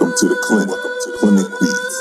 Welcome to the clinic. Clinic Beats.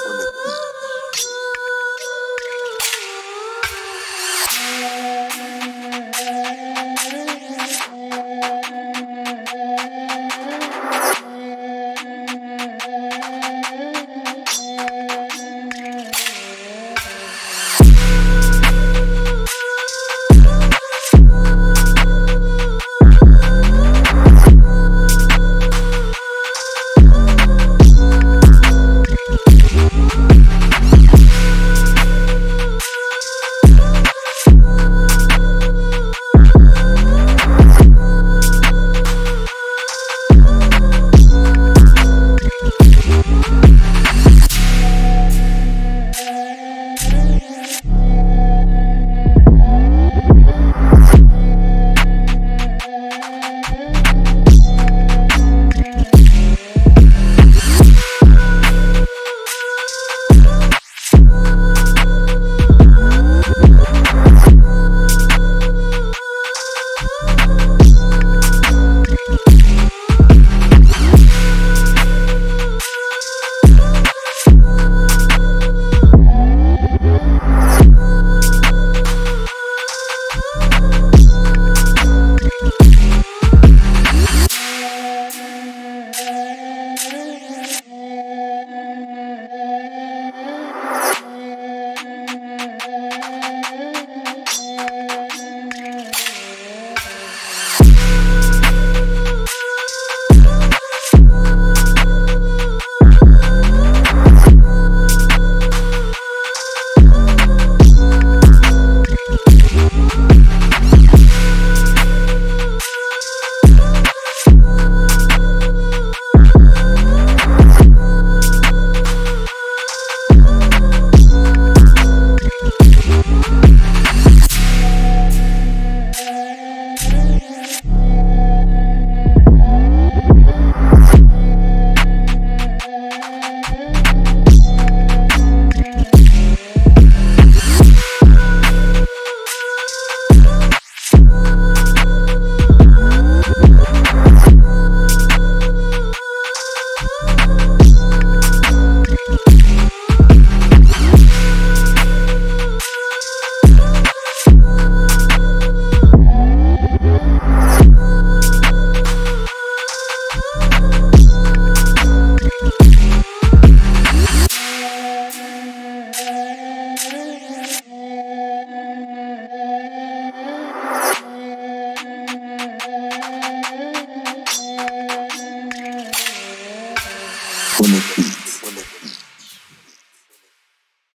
Clinic Beats.